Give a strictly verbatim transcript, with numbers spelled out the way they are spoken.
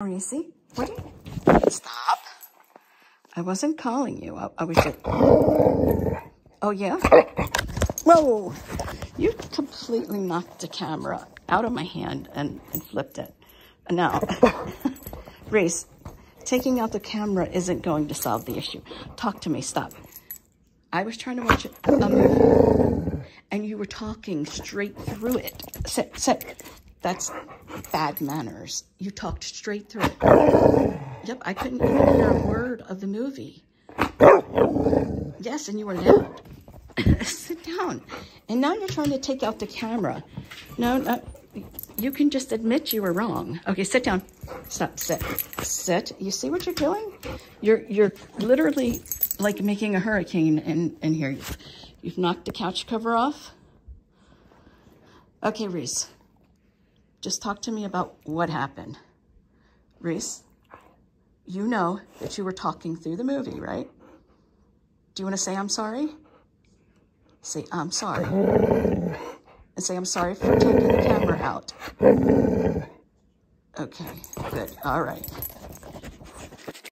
Reese, what are you? Stop. I wasn't calling you. I, I was just... Oh, yeah? Whoa. You completely knocked the camera out of my hand and, and flipped it. Now, Reese, taking out the camera isn't going to solve the issue. Talk to me. Stop. I was trying to watch it, a movie, and you were talking straight through it. Sit, sit. That's bad manners. You talked straight through it. Yep, I couldn't even hear a word of the movie. Yes, and you were loud. Sit down. And now you're trying to take out the camera. No, no, you can just admit you were wrong. Okay, sit down. Stop, sit, sit. You see what you're doing? You're you're literally like making a hurricane in, in here. You've, you've knocked the couch cover off. Okay, Reese, just talk to me about what happened. Reese, you know that you were talking through the movie, right? Do you want to say I'm sorry? Say, I'm sorry. And say, I'm sorry for taking the camera out. Okay, good. All right.